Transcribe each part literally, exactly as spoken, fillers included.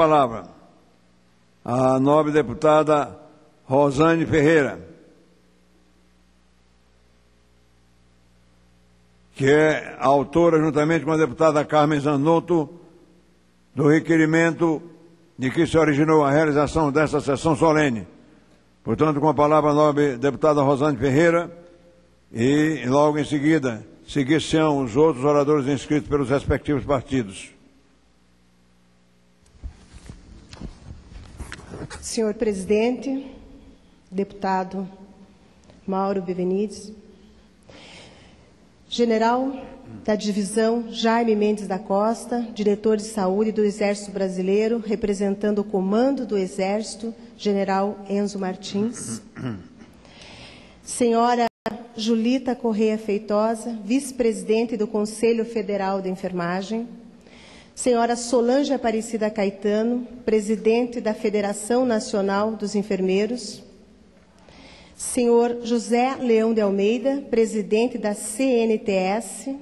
palavra a nobre deputada Rosane Ferreira, que é autora, juntamente com a deputada Carmen Zanotto, do requerimento de que se originou a realização desta sessão solene. Portanto, com a palavra a nobre deputada Rosane Ferreira, e logo em seguida seguir-se-ão os outros oradores inscritos pelos respectivos partidos. Senhor presidente, deputado Mauro Benevides, general da divisão Jaime Mendes da Costa, diretor de saúde do Exército Brasileiro, representando o comando do Exército, general Enzo Martins. Senhora Julita Corrêa Feitosa, vice-presidente do Conselho Federal de Enfermagem. Senhora Solange Aparecida Caetano, presidente da Federação Nacional dos Enfermeiros. Senhor José Leão de Almeida, presidente da C N T S.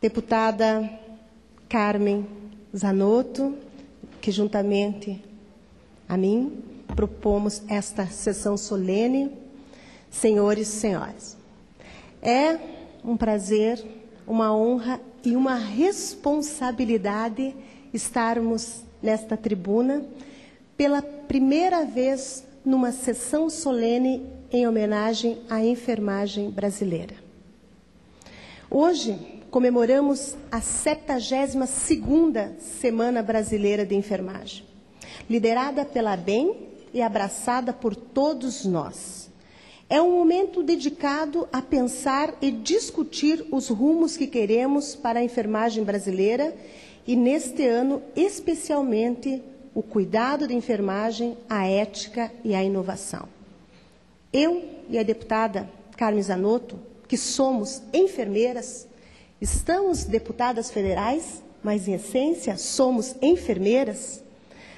Deputada Carmen Zanotto, que juntamente a mim propomos esta sessão solene. Senhores e senhoras, é um prazer, uma honra e uma responsabilidade estarmos nesta tribuna pela primeira vez numa sessão solene em homenagem à enfermagem brasileira. Hoje comemoramos a setagésima segunda Semana Brasileira de Enfermagem, liderada pela ABEN e abraçada por todos nós. É um momento dedicado a pensar e discutir os rumos que queremos para a enfermagem brasileira e, neste ano, especialmente, o cuidado da enfermagem, a ética e a inovação. Eu e a deputada Carmen Zanotto, que somos enfermeiras, estamos deputadas federais, mas, em essência, somos enfermeiras,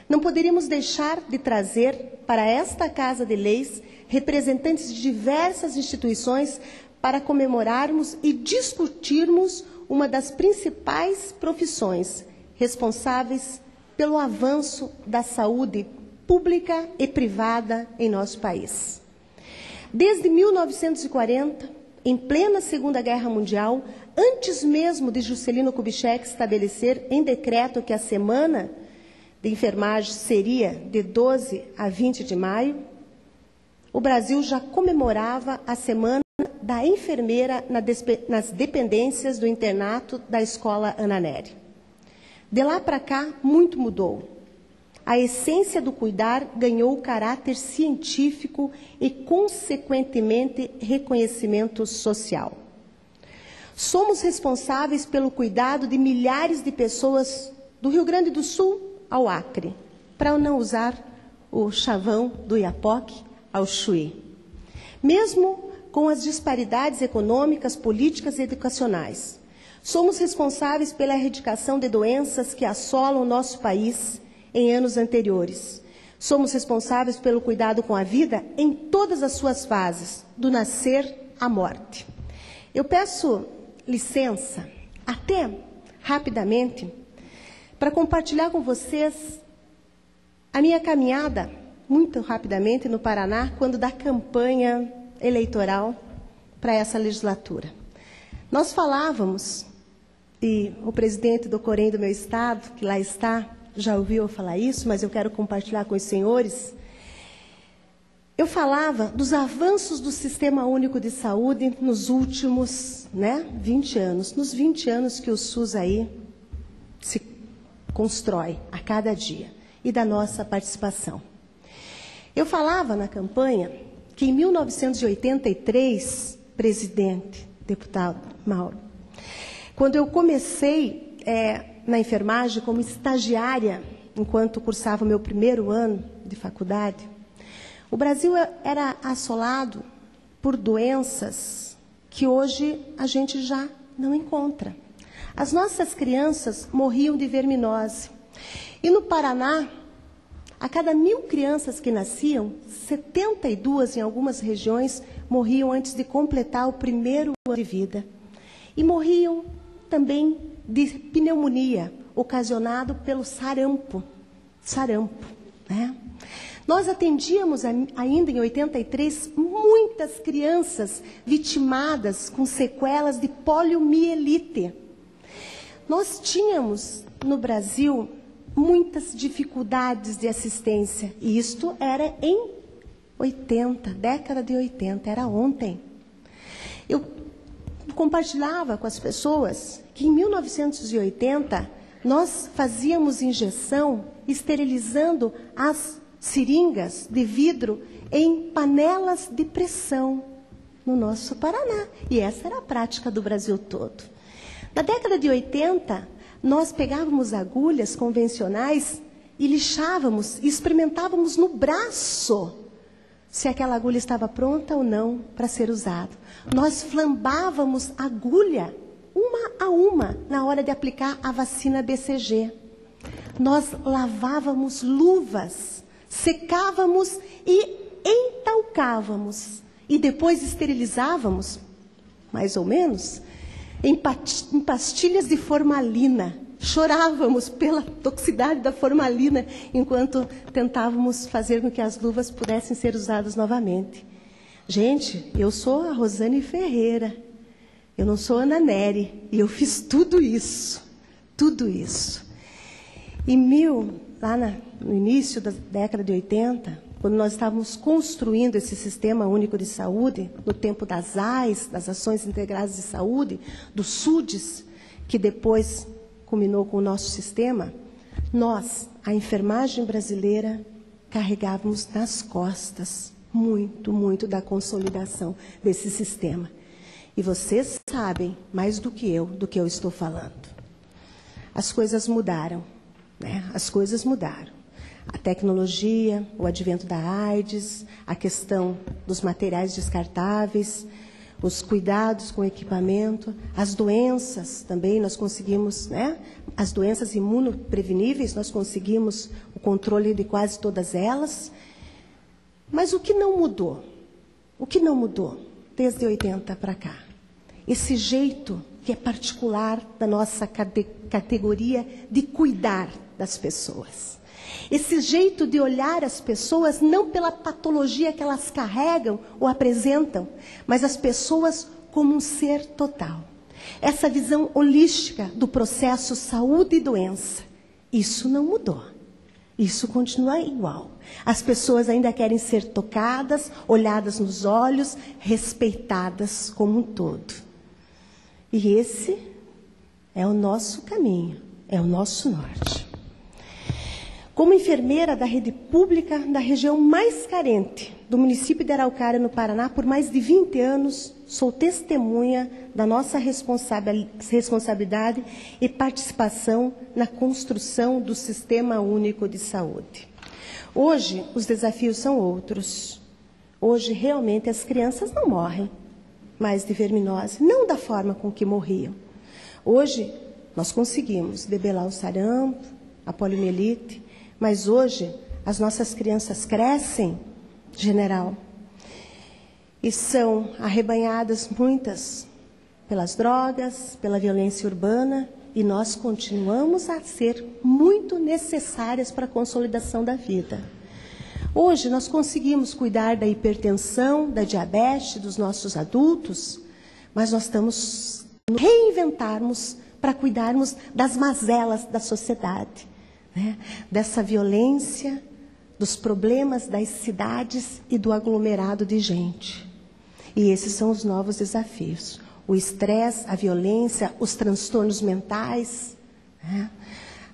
não poderíamos deixar de trazer para esta Casa de Leis representantes de diversas instituições para comemorarmos e discutirmos uma das principais profissões responsáveis pelo avanço da saúde pública e privada em nosso país. Desde mil novecentos e quarenta, em plena Segunda Guerra Mundial, antes mesmo de Juscelino Kubitschek estabelecer em decreto que a Semana de Enfermagem seria de doze a vinte de maio, o Brasil já comemorava a Semana da Enfermeira nas dependências do internato da Escola Ana Neri. De lá para cá, muito mudou. A essência do cuidar ganhou o caráter científico e, consequentemente, reconhecimento social. Somos responsáveis pelo cuidado de milhares de pessoas do Rio Grande do Sul ao Acre, para não usar o chavão do Iapoque, ao Chuí. Mesmo com as disparidades econômicas, políticas e educacionais, somos responsáveis pela erradicação de doenças que assolam o nosso país em anos anteriores. Somos responsáveis pelo cuidado com a vida em todas as suas fases, do nascer à morte. Eu peço licença, até rapidamente, para compartilhar com vocês a minha caminhada muito rapidamente no Paraná, quando da campanha eleitoral para essa legislatura. Nós falávamos, e o presidente do Coren do meu estado, que lá está, já ouviu eu falar isso, mas eu quero compartilhar com os senhores. Eu falava dos avanços do Sistema Único de Saúde nos últimos né, vinte anos, nos vinte anos que o SUS aí se constrói a cada dia, e da nossa participação. Eu falava na campanha que em mil novecentos e oitenta e três, presidente, deputado Mauro, quando eu comecei é, na enfermagem como estagiária, enquanto cursava o meu primeiro ano de faculdade, o Brasil era assolado por doenças que hoje a gente já não encontra. As nossas crianças morriam de verminose. E no Paraná, a cada mil crianças que nasciam, setenta e duas em algumas regiões morriam antes de completar o primeiro ano de vida. E morriam também de pneumonia, ocasionado pelo sarampo. Sarampo, né? Nós atendíamos ainda em oitenta e três muitas crianças vitimadas com sequelas de poliomielite. Nós tínhamos no Brasil muitas dificuldades de assistência, e isto era em oitenta, década de oitenta, era ontem. Eu compartilhava com as pessoas que em mil novecentos e oitenta nós fazíamos injeção esterilizando as seringas de vidro em panelas de pressão no nosso Paraná. E essa era a prática do Brasil todo. Na década de oitenta, nós pegávamos agulhas convencionais e lixávamos, e experimentávamos no braço se aquela agulha estava pronta ou não para ser usada. Nós flambávamos agulha uma a uma na hora de aplicar a vacina B C G. Nós lavávamos luvas, secávamos e entalcávamos. E depois esterilizávamos, mais ou menos, em pastilhas de formalina. Chorávamos pela toxicidade da formalina enquanto tentávamos fazer com que as luvas pudessem ser usadas novamente. Gente, eu sou a Rosane Ferreira, eu não sou Ana Neri, e eu fiz tudo isso, tudo isso. Em mil... Lá no início da década de oitenta, quando nós estávamos construindo esse sistema único de saúde, no tempo das A I S, das Ações Integradas de Saúde, do Sudes, que depois culminou com o nosso sistema, nós, a enfermagem brasileira, carregávamos nas costas muito, muito da consolidação desse sistema. E vocês sabem mais do que eu, do que eu estou falando. As coisas mudaram. As coisas mudaram. A tecnologia, o advento da AIDS, a questão dos materiais descartáveis, os cuidados com o equipamento, as doenças também nós conseguimos, né? As doenças imunopreveníveis, nós conseguimos o controle de quase todas elas. Mas o que não mudou? O que não mudou desde oitenta para cá? Esse jeito que é particular da nossa categoria de cuidar das pessoas. Esse jeito de olhar as pessoas não pela patologia que elas carregam ou apresentam, mas as pessoas como um ser total. Essa visão holística do processo saúde e doença, isso não mudou. Isso continua igual. As pessoas ainda querem ser tocadas, olhadas nos olhos, respeitadas como um todo. E esse é o nosso caminho, é o nosso norte. Como enfermeira da rede pública da região mais carente do município de Araucária, no Paraná, por mais de vinte anos, sou testemunha da nossa responsabilidade e participação na construção do Sistema Único de Saúde. Hoje, os desafios são outros. Hoje, realmente, as crianças não morrem mais de verminose, não da forma com que morriam. Hoje, nós conseguimos debelar o sarampo, a poliomielite, mas hoje as nossas crianças crescem, general, e são arrebanhadas muitas pelas drogas, pela violência urbana, e nós continuamos a ser muito necessárias para a consolidação da vida. Hoje nós conseguimos cuidar da hipertensão, da diabetes, dos nossos adultos, mas nós estamos nos reinventarmos para cuidarmos das mazelas da sociedade, né? Dessa violência, dos problemas das cidades e do aglomerado de gente. E esses são os novos desafios. O estresse, a violência, os transtornos mentais, né?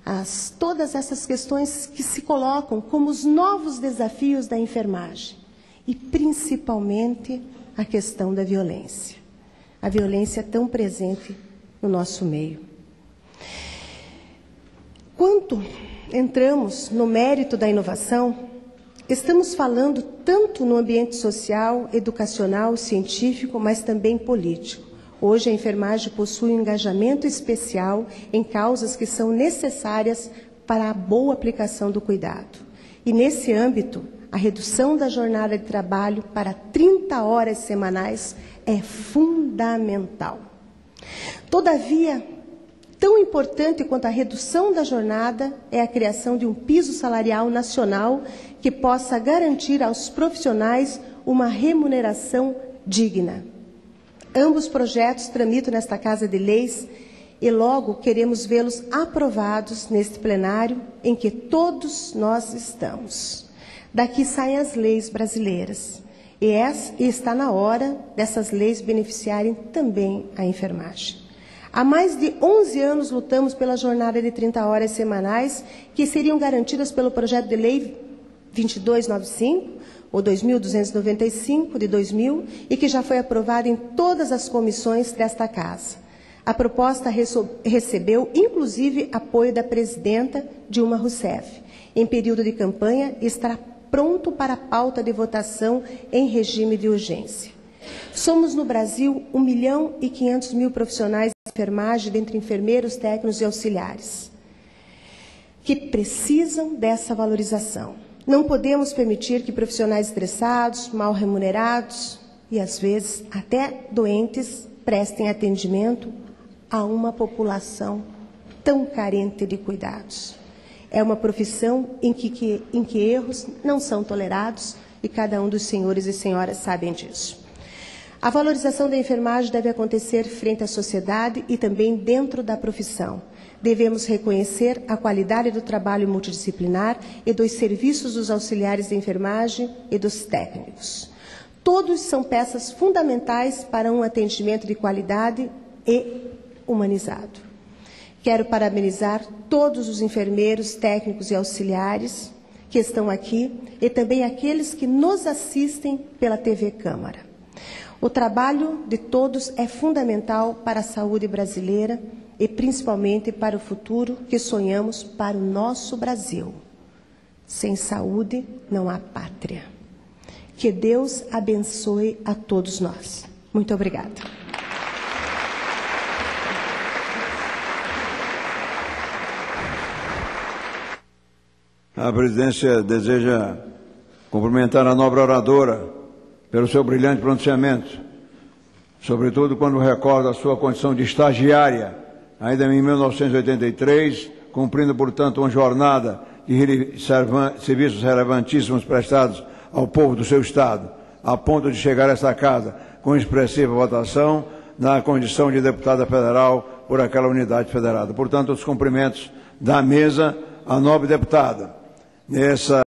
As, todas essas questões que se colocam como os novos desafios da enfermagem. E principalmente a questão da violência. A violência tão presente no nosso meio. Quanto entramos no mérito da inovação, estamos falando tanto no ambiente social, educacional, científico, mas também político. Hoje, a enfermagem possui um engajamento especial em causas que são necessárias para a boa aplicação do cuidado. E, nesse âmbito, a redução da jornada de trabalho para trinta horas semanais é fundamental. Todavia, Tão importante quanto a redução da jornada é a criação de um piso salarial nacional que possa garantir aos profissionais uma remuneração digna. Ambos projetos tramitam nesta Casa de Leis e logo queremos vê-los aprovados neste plenário em que todos nós estamos. Daqui saem as leis brasileiras e está na hora dessas leis beneficiarem também a enfermagem. Há mais de onze anos lutamos pela jornada de trinta horas semanais que seriam garantidas pelo projeto de lei vinte e dois noventa e cinco ou dois mil duzentos e noventa e cinco de dois mil e que já foi aprovado em todas as comissões desta casa. A proposta recebeu inclusive apoio da presidenta Dilma Rousseff. Em período de campanha estará pronto para a pauta de votação em regime de urgência. Somos no Brasil um milhão e quinhentos mil profissionais de enfermagem, dentre enfermeiros, técnicos e auxiliares, que precisam dessa valorização. Não podemos permitir que profissionais estressados, mal remunerados e, às vezes, até doentes, prestem atendimento a uma população tão carente de cuidados. É uma profissão em que, que, em que erros não são tolerados e cada um dos senhores e senhoras sabem disso. A valorização da enfermagem deve acontecer frente à sociedade e também dentro da profissão. Devemos reconhecer a qualidade do trabalho multidisciplinar e dos serviços dos auxiliares de enfermagem e dos técnicos. Todos são peças fundamentais para um atendimento de qualidade e humanizado. Quero parabenizar todos os enfermeiros, técnicos e auxiliares que estão aqui e também aqueles que nos assistem pela T V Câmara. O trabalho de todos é fundamental para a saúde brasileira e principalmente para o futuro que sonhamos para o nosso Brasil. Sem saúde não há pátria. Que Deus abençoe a todos nós. Muito obrigada. A presidência deseja cumprimentar a nobre oradora pelo seu brilhante pronunciamento, sobretudo quando recorda a sua condição de estagiária, ainda em mil novecentos e oitenta e três, cumprindo, portanto, uma jornada de serviços relevantíssimos prestados ao povo do seu Estado, a ponto de chegar a esta casa com expressiva votação na condição de deputada federal por aquela unidade federada. Portanto, os cumprimentos da mesa à nobre deputada. Nessa